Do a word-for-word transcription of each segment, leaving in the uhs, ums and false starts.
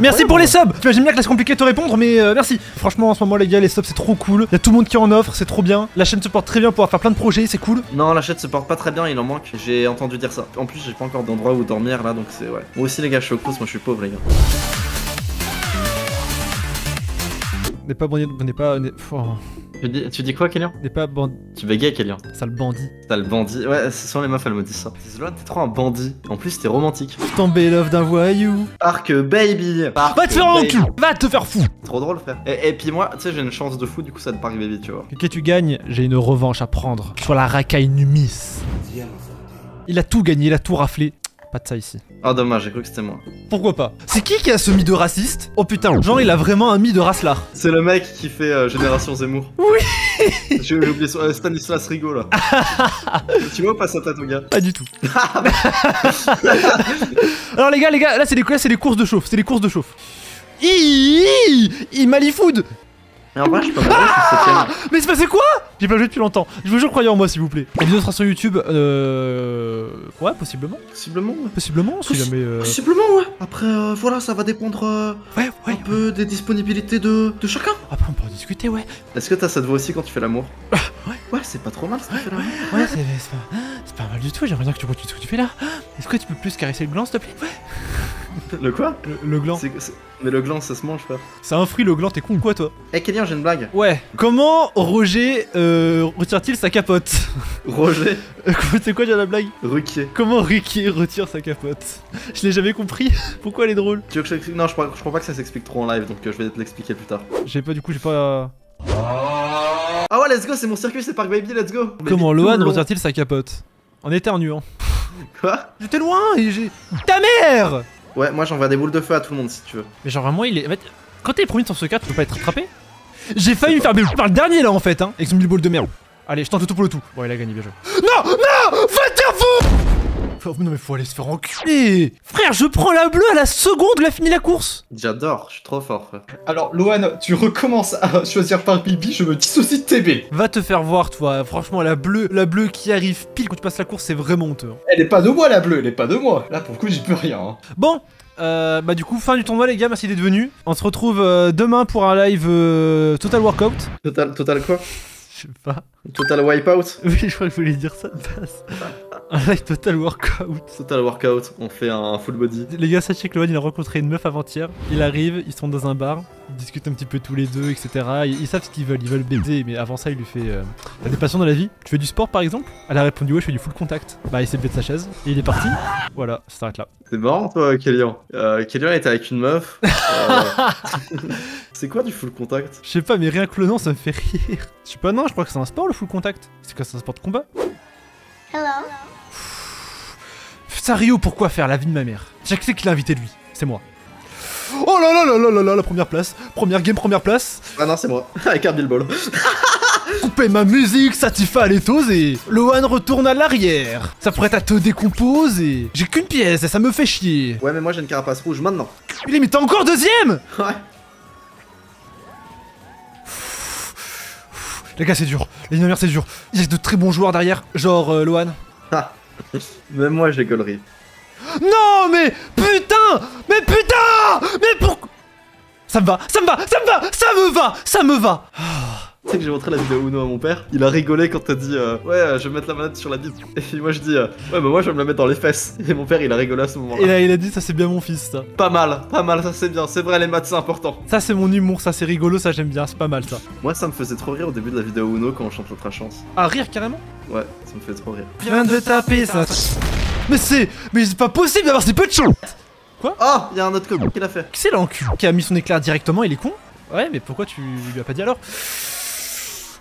Merci pour les subs. J'aime bien que c'est compliqué de te répondre, mais euh, merci. Franchement, en ce moment, les gars, les subs, c'est trop cool. Y'a tout le monde qui en offre, c'est trop bien. La chaîne se porte très bien pour faire plein de projets, c'est cool. Non, la chaîne se porte pas très bien, il en manque. J'ai entendu dire ça. En plus, j'ai pas encore d'endroit où dormir là, donc c'est ouais. Moi aussi, les gars, je suis au cruise, moi je suis pauvre, les gars. N'est pas bandit, n'est pas. Tu dis, tu dis quoi, Kelyan? T'es pas bandit. Tu bégayes, Kelyan. Sale bandit. Sale bandit. Ouais, ce sont les meufs, elles me disent ça. Loann, t'es trop un bandit. En plus, t'es romantique. Tombé love d'un voyou. Park baby. Park va te faire un cul. Va te faire fou. Trop drôle, frère. Et, et puis moi, tu sais, j'ai une chance de fou, du coup, ça te park baby, tu vois. Que tu gagnes, j'ai une revanche à prendre sur la racaille Numiss. Il a tout gagné, il a tout raflé. Pas de ça ici. Ah dommage, j'ai cru que c'était moi. Pourquoi pas? C'est qui qui a ce mythe de raciste? Oh putain, genre il a vraiment un mythe de racelard. C'est le mec qui fait euh, Génération Zemmour. Oui. J'ai oublié son... Euh, Stanislas Rigaud là. Tu vois pas sa tête au gars? Pas du tout. Alors les gars, les gars, là c'est des, des courses de chauffe, c'est des courses de chauffe. Iiii, il m'a les food. Mais en vrai, je peux pas ah sur cette chaîne. Mais c'est passé quoi? J'ai pas joué depuis longtemps. Je veux toujours croyez en moi, s'il vous plaît. La vidéo sera sur YouTube. Euh. Ouais, possiblement. Possiblement, ouais. Possiblement, si Possi jamais. Euh... Possiblement, ouais. Après, euh, voilà, ça va dépendre euh, ouais, ouais, un peu ouais. des disponibilités de, de chacun. Après, on peut en discuter, ouais. Est-ce que t'as cette voix aussi quand tu fais l'amour? Ouais, ouais, c'est pas trop mal ce que tu fais l'amour. Ouais, ouais, ouais c'est pas, pas mal du tout. J'aimerais bien que tu continues ce que tu fais là. Est-ce que tu peux plus caresser le gland, s'il te plaît? Ouais. Le quoi? Le, le gland. Mais le gland ça se mange pas. C'est un fruit le gland, t'es con ou quoi toi? Eh hey, Kelyan, j'ai une blague. Ouais. Comment Roger euh, retire-t-il sa capote? Roger? C'est quoi déjà la blague? Ruquier. Comment Ruquier retire sa capote? Je l'ai jamais compris. Pourquoi elle est drôle? Tu veux que je t'explique? Non je crois, je crois pas que ça s'explique trop en live donc euh, je vais te l'expliquer plus tard. J'ai pas du coup j'ai pas... Ah ouais let's go c'est mon circuit c'est Park Baby let's go. Comment Loann retire-t-il sa capote? En éternuant. Quoi? J'étais loin et j'ai... Ta mère! Ouais, moi j'envoie des boules de feu à tout le monde si tu veux. Mais genre vraiment il est... Quand t'es premier sur ce cas, tu peux pas être rattrapé. J'ai failli me faire bouler par le dernier là en fait hein. Avec son mille boules de merde. Allez, je tente le tout pour le tout. Bon, il a gagné, bien joué. Non, non, va te faire fou. Non mais faut aller se faire enculer. Frère, je prends la bleue à la seconde, il a fini la course. J'adore, je suis trop fort frère. Alors Loann, tu recommences à choisir par Bibi, je me dissocie de T B. Va te faire voir toi, franchement la bleue, la bleue qui arrive pile quand tu passes la course, c'est vraiment honteux. Elle est pas de moi la bleue, elle est pas de moi. Là pour le coup j'y peux rien hein. Bon Euh, bah du coup fin du tournoi les gars, merci d'être venus. On se retrouve euh, demain pour un live euh, Total Workout. Total, total quoi? Je sais pas. Total Wipeout? Oui je crois que je voulais dire ça de base. Un live Total Workout. Total Workout, on fait un full body. Les gars sachez que Loann il a rencontré une meuf avant-hier. Il arrive, ils sont dans un bar. Ils discutent un petit peu tous les deux etc. Ils, ils savent ce qu'ils veulent, ils veulent baiser. Mais avant ça il lui fait euh, t'as des passions dans la vie? Tu fais du sport par exemple? Elle a répondu ouais je fais du full contact. Bah il s'est levé de sa chaise et il est parti. Voilà, ça s'arrête là. C'est marrant toi Kelyan. Euh, Kelyan était avec une meuf. euh... C'est quoi du full contact? Je sais pas mais rien que le nom ça me fait rire. Je sais pas non je crois que c'est un sport le full contact. C'est quoi, c'est un sport de combat? Hello. Ça Rio pourquoi faire la vie de ma mère? Je sais qu'il a invité lui, c'est moi. Oh là là là là là là la première place. Première game, première place. Ah non c'est moi, avec un billball. Coupez ma musique, Sativa les taux et Loann retourne à l'arrière. Ça prête à te décomposer. J'ai qu'une pièce et ça me fait chier. Ouais mais moi j'ai une carapace rouge maintenant. Il est mais t'es encore deuxième. Ouais. Les gars c'est dur, les lignes c'est dur. Il y a de très bons joueurs derrière, genre euh, Loann. Ah. Même moi j'ai gollerie. Non mais putain, mais putain, mais pourquoi? Ça me va, ça me va, ça me va, ça me va, ça me va. Tu sais que j'ai montré la vidéo Uno à mon père, il a rigolé quand t'as dit euh, ouais euh, je vais mettre la manette sur la bite. Et puis moi je dis euh, ouais bah moi je vais me la mettre dans les fesses. Et mon père il a rigolé à ce moment là. Et là il a dit ça c'est bien mon fils ça. Pas mal, pas mal ça c'est bien, c'est vrai les maths c'est important. Ça c'est mon humour, ça c'est rigolo, ça j'aime bien, c'est pas mal ça. Moi ça me faisait trop rire au début de la vidéo Uno quand on chante Notre Chance. Ah rire carrément? Ouais, ça me fait trop rire. Viens de taper ça. Mais c'est... Mais c'est pas possible d'avoir ces peu de chance. Quoi? Oh y'a un autre con qui l'a fait. Qui c'est l'encu qui a mis son éclair directement, il est con? Ouais mais pourquoi tu lui as pas dit alors?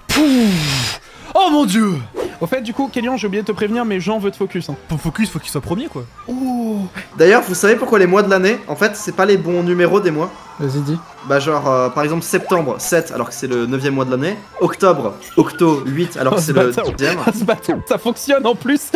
Pouf. Oh mon dieu! Au fait du coup Kelyan j'ai oublié de te prévenir mais Jean veut te focus hein. Pour focus faut qu'il soit premier quoi. Oh. D'ailleurs vous savez pourquoi les mois de l'année en fait c'est pas les bons numéros des mois. Vas-y, dis. Bah genre, euh, par exemple, septembre, sept, alors que c'est le neuvième mois de l'année. Octobre, octo, huit, alors que c'est le dixième. Ça fonctionne en plus.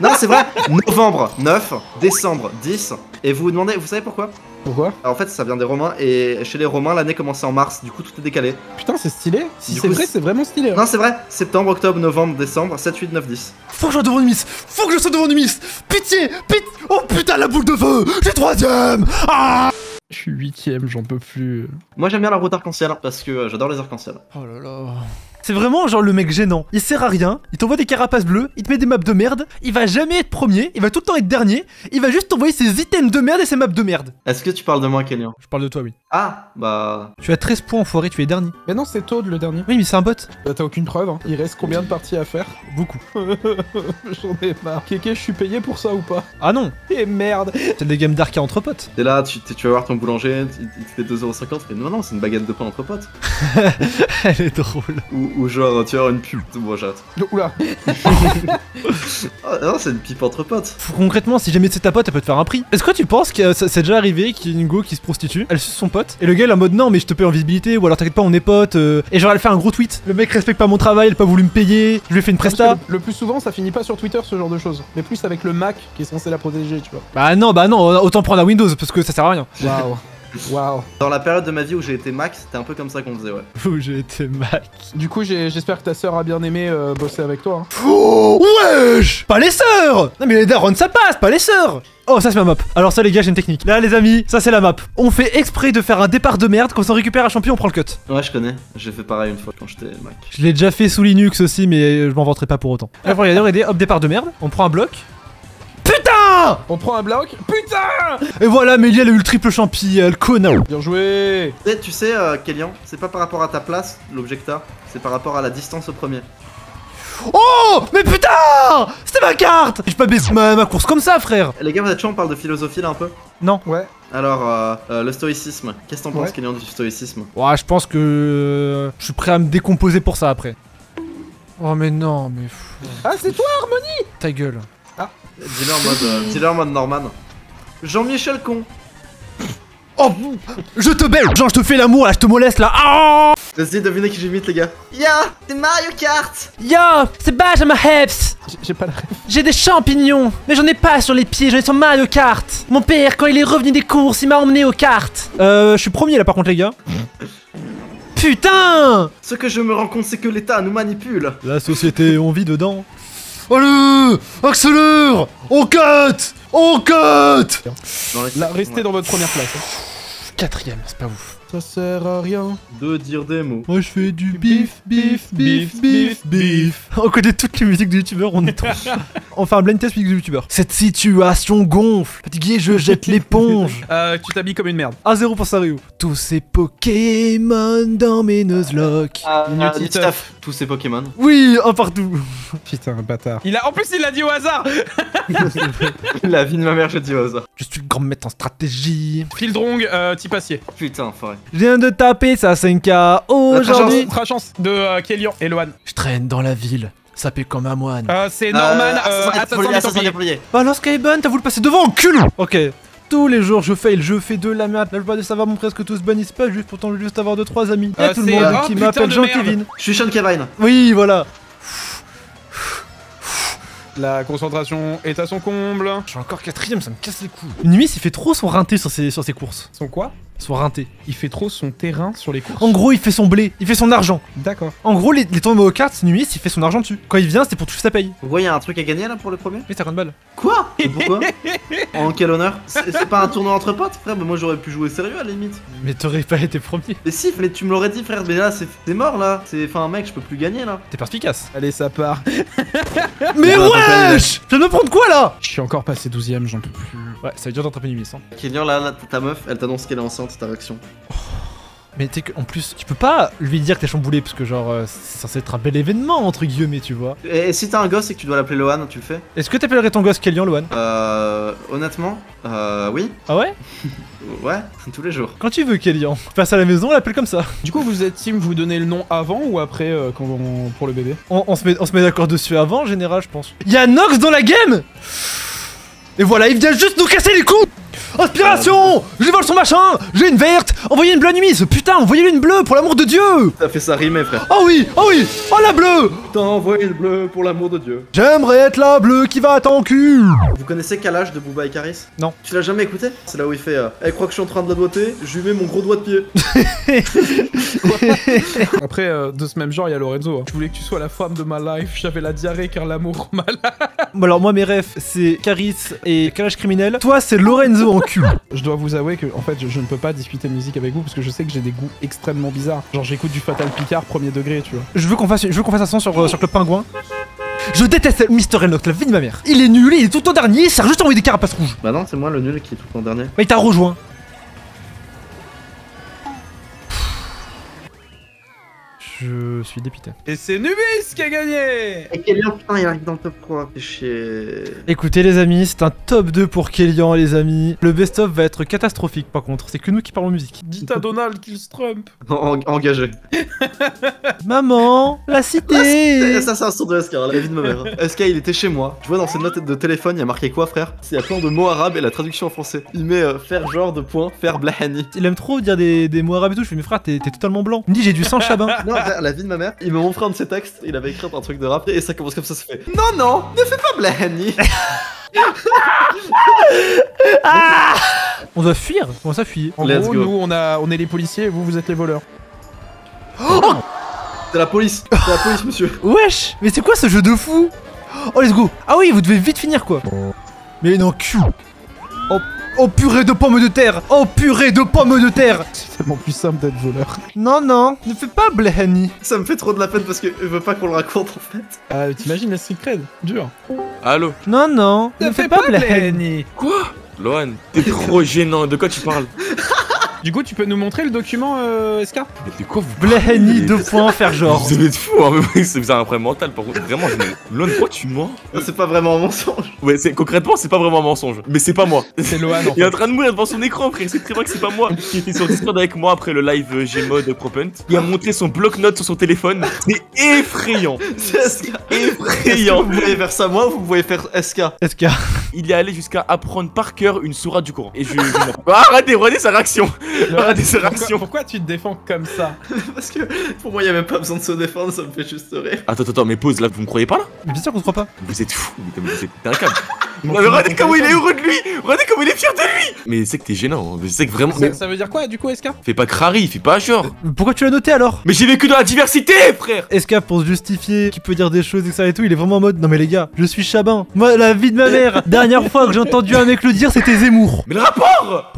Non, c'est vrai. Novembre, neuf. Décembre, dix. Et vous vous demandez, vous savez pourquoi? Pourquoi? En fait, ça vient des Romains, et chez les Romains, l'année commençait en mars, du coup tout est décalé. Putain, c'est stylé. Si c'est vrai, c'est vraiment stylé. Non, c'est vrai. Septembre, octobre, novembre, décembre, sept, huit, neuf, dix. Faut que je sois devant Numiss. Faut que je sois devant Numiss. Pitié, pitié. Oh putain, la boule de feu. J'ai troisième. Ah. Je suis huitième, j'en peux plus. Moi j'aime bien la route arc-en-ciel parce que j'adore les arc-en-ciel. Oh là là. C'est vraiment genre le mec gênant. Il sert à rien, il t'envoie des carapaces bleues, il te met des maps de merde, il va jamais être premier, il va tout le temps être dernier, il va juste t'envoyer ses items de merde et ses maps de merde. Est-ce que tu parles de moi, Kelyan? Je parle de toi, oui. Ah, bah. Tu as treize points, enfoiré, tu es dernier. Mais non, c'est Toad le dernier. Oui, mais c'est un bot. Bah, t'as aucune preuve, hein. Il reste combien de parties à faire? Beaucoup. J'en ai marre. Kéké, je suis payé pour ça ou pas? Ah non. Et merde. C'est des games d'arcade entre potes. T'es là, tu, tu vas voir ton boulanger, il te fait deux euros cinquante, mais non, non, c'est une baguette de pain entre potes. Elle est drôle. Ou, ou genre, tu vois, une pipe, moi j'attends. Oula. Oh, non, c'est une pipe entre potes. Concrètement, si jamais c'est ta pote, elle peut te faire un prix. Est-ce que tu penses que c'est déjà arrivé qu'il y ait une go qui se prostitue, elle suce son pote, et le gars il est en mode non, mais je te paye en visibilité, ou alors t'inquiète pas, on est potes, euh, et genre elle fait un gros tweet, le mec respecte pas mon travail, il a pas voulu me payer, je lui ai fait une presta. Le, le plus souvent, ça finit pas sur Twitter ce genre de choses, mais plus avec le Mac qui est censé la protéger, tu vois. Bah non, bah non, autant prendre un Windows parce que ça sert à rien. Waouh. Wow. Dans la période de ma vie où j'ai été Mac, c'était un peu comme ça qu'on faisait, ouais. Où j'ai été Mac. Du coup, j'espère que ta sœur a bien aimé euh, bosser avec toi. Hein. Oh, wesh. Pas les sœurs. Non mais les darons, ça passe, pas les sœurs. Oh, ça c'est ma map. Alors ça les gars, j'ai une technique. Là les amis, ça c'est la map. On fait exprès de faire un départ de merde, quand on récupère un champion, on prend le cut. Ouais, je connais. J'ai fait pareil une fois quand j'étais Mac. Je l'ai déjà fait sous Linux aussi, mais je m'en vanterai pas pour autant. Alors regardez, hop, départ de merde. On prend un bloc. On prend un bloc, putain! Et voilà, Mélia, elle a eu le triple champi, le connard. Bien joué! Et tu sais, euh, Kelyan, c'est pas par rapport à ta place, l'objecta, c'est par rapport à la distance au premier. Oh! Mais putain! C'était ma carte! J'ai pas baissé ma, ma course comme ça, frère! Les gars, vous êtes chaud, on parle de philosophie là un peu? Non. Ouais. Alors, euh, euh, le stoïcisme, qu'est-ce que t'en penses, Kelyan, du stoïcisme? Ouais, je pense que. Je suis prêt à me décomposer pour ça après. Oh, mais non, mais. Ah, c'est toi, Harmonie! Ta gueule. Ah. Dis-leur mode, euh, mode Norman. Jean-Michel con. Oh, je te belle. Genre, je te fais l'amour, là, je te moleste, là. Ah, vas-y, devinez qui j'imite, les gars. Ya, yeah, c'est Mario Kart. Yo, yeah, c'est Benjamin Heps. J'ai pas la rêve. J'ai des champignons, mais j'en ai pas sur les pieds, j'en ai sur Mario Kart. Mon père, quand il est revenu des courses, il m'a emmené aux cartes. Euh, je suis premier, là, par contre, les gars. Putain. Ce que je me rends compte, c'est que l'État nous manipule. La société, on vit dedans. Allez, accélère. On cut. On cut. Là, restez dans votre première place. Hein. Quatrième, c'est pas ouf. Ça sert à rien de dire des mots. Moi je fais du bif, bif, bif, bif, bif. On connaît toutes les musiques de youtubeurs, on est trop. On fait un blind test musique de youtubeurs. Cette situation gonfle. Fatigué, je jette l'éponge. euh, tu t'habilles comme une merde. un zéro pour Sario. Tous ces Pokémon dans mes Nuzlocks. Ah, euh, euh, tous ces Pokémon. Oui, un partout. Putain, un bâtard. Il a... En plus, il l'a dit au hasard. La vie de ma mère, je dis au hasard. Je suis le grand maître en stratégie. Fildrong, euh, type acier. Putain, forêt. Je viens de taper sa cinq K aujourd'hui. Tra chance de euh, Kelyan et Loann. Je traîne dans la ville, sapé comme un moine. Euh, c'est Norman, euh, euh, assassin des Templiers. Bah alors Skyban, t'as voulu passer devant, cul. Ok. Tous les jours je fail, je fais de la merde. La plupart des savants m'ont presque tous bannis, pas juste pourtant juste avoir deux trois amis. Y'a euh, tout le monde oh, qui m'appelle Jean-Kevin. Je suis Sean Kevin. Oui, voilà. La concentration est à son comble. Je suis encore quatrième, ça me casse les couilles. Numiss, il fait trop son rinté sur ses, sur ses courses. Son quoi? Son rinté. Il fait trop son terrain sur les courses. En gros, il fait son blé, il fait son argent. D'accord. En gros, les, les tournois aux cartes, Numiss, il fait son argent dessus. Quand il vient, c'est pour toucher sa paye. Vous voyez, il y a un truc à gagner là pour le premier? Oui, cinquante balles. Quoi? Et pourquoi? En quel honneur? C'est pas un tournoi entre potes, frère? Mais moi j'aurais pu jouer sérieux à la limite. Mais t'aurais pas été premier. Mais si, mais tu me l'aurais dit, frère. Mais là, c'est mort là. C'est enfin, mec, je peux plus gagner là. T'es perspicace. Allez, ça part. Mais ouais. Wesh! Tu vas me prendre quoi là? Je suis encore passé douzième, j'en peux plus. Ouais, ça veut dire d'attraper Numiss. Hein. Kelyan, là, là, ta meuf, elle t'annonce qu'elle est enceinte, ta réaction. Oh, mais t'es qu'en plus, tu peux pas lui dire que t'es chamboulé, parce que genre, euh, c'est censé être un bel événement, entre guillemets, tu vois. Et, et si t'as un gosse et que tu dois l'appeler Loann, tu le fais? Est-ce que t'appellerais ton gosse Kelyan Loann? Euh. Honnêtement, euh. Oui. Ah ouais? Ouais, tous les jours. Quand tu veux, Kelyan. Passe à la maison, on l'appelle comme ça. Du coup, vous êtes team, vous donnez le nom avant ou après euh, quand on... pour le bébé? On, on se met, on se met d'accord dessus avant, en général, je pense. Y'a Nox dans la game. Et voilà, il vient juste nous casser les couilles. Inspiration! Je vole son machin! J'ai une verte! Envoyez une bleue à Numiss! Putain, envoyez-lui une bleue pour l'amour de Dieu! Ça fait ça rimer, frère. Oh oui! Oh oui! Oh la bleue! Putain, envoyez une bleue pour l'amour de Dieu. J'aimerais être la bleue qui va à ton cul! Vous connaissez Kalash de Booba et Kaaris? Non. Tu l'as jamais écouté? C'est là où il fait euh, elle croit que je suis en train de la doigter, je lui mets mon gros doigt de pied. Après, euh, de ce même genre, il y a Lorenzo. Hein. Je voulais que tu sois la femme de ma life, j'avais la diarrhée car l'amour m'a. Alors, moi, mes rêves, c'est Kaaris et Kalash criminel. Toi, c'est Lorenzo en cul. Je dois vous avouer que, en fait, je, je ne peux pas discuter musique avec vous parce que je sais que j'ai des goûts extrêmement bizarres. Genre, j'écoute du Fatal Picard premier degré, tu vois. Je veux qu'on fasse, je veux qu'on fasse un son sur, euh, sur le pingouin. Je déteste Mister Enoch, la vie de ma mère. Il est nul, il est tout en dernier, il sert juste à envoyer des carapaces rouges. Bah non, c'est moi le nul qui est tout en dernier. Mais il t'a rejoint. Je suis dépité. Et c'est Numiss qui a gagné! Et Kelyan, putain, il arrive dans le top trois. Chez... Écoutez, les amis, c'est un top deux pour Kelyan, les amis. Le best-of va être catastrophique, par contre. C'est que nous qui parlons musique. Dites à Donald qu'il se trompe. En engagé. Maman, la cité! La... Ça, c'est un son de S K, la vie de ma mère. S K, il était chez moi. Je vois dans ses notes de téléphone, il y a marqué quoi, frère? Il y a plein de mots arabes et la traduction en français. Il met euh, faire genre de point, faire Belhani. Il aime trop dire des, des mots arabes et tout. Je lui dis, mais frère, t'es totalement blanc. Il me dit, j'ai du sang chabin. Non, la vie de ma mère, il m'a montré un de ses textes, il avait écrit un truc de rap et ça commence comme ça, ça fait non non, ne fais pas Belhani. Ah, on doit fuir, on doit fuir. En Let's gros, go. Nous on a, on est les policiers, et vous vous êtes les voleurs. Oh, c'est la police, c'est la police monsieur. Wesh, mais c'est quoi ce jeu de fou? Oh let's go. Ah oui, vous devez vite finir quoi. Mais non cul. Oh. Oh purée de pommes de terre! Oh purée de pommes de terre! C'est tellement plus simple d'être voleur. Non, non, ne fais pas Belhani. Ça me fait trop de la peine parce qu'il veut pas qu'on le raconte en fait. Ah, t'imagines la secret? Dur. Allô? Non, non, ne fais pas Belhani. Quoi? Loann, t'es trop gênant, de quoi tu parles? Du coup, tu peux nous montrer le document, euh, S K? Mais de quoi vous Belhani, deux points, faire genre. Vous êtes fous, hein, c'est bizarre, un problème mental, par contre, vraiment, je... Loann, pourquoi tu mens? C'est pas vraiment un mensonge. Ouais, concrètement, c'est pas vraiment un mensonge, mais c'est pas moi. C'est Loann, en fait. Il est en train de mourir devant son écran, frère, c'est très vrai que c'est pas moi. Il était sur Discord avec moi après le live euh, Gmod Propunt. Il a montré son bloc-notes sur son téléphone. C'est effrayant. C'est S K. Effrayant. Vous voyez faire ça, moi, ou vous voyez faire S K? S K. Il est allé jusqu'à apprendre par cœur une sourate du Coran. Et je... Arrêtez, regardez sa réaction. Ah, des pourquoi, pourquoi tu te défends comme ça? Parce que pour moi, il y a même pas besoin de se défendre, ça me fait juste rire. Attends, attends, mais pause là, vous me croyez pas là? Mais bien sûr qu'on se croit pas. Vous êtes fou, mais vous êtes un câble. Non, mais regardez comment il est heureux de lui! Regardez comment il est fier de lui! Mais c'est que t'es gênant, mais c'est que vraiment. Ça, ça veut dire quoi du coup, S K? Fais pas crari, fais pas genre. Euh, pourquoi tu l'as noté alors? Mais j'ai vécu dans la diversité, frère! S K pour se justifier, qui peut dire des choses, et cetera et tout, il est vraiment en mode non mais les gars, je suis chabin. Moi, la vie de ma mère, dernière fois que j'ai entendu un mec le dire, c'était Zemmour. Mais le rapport!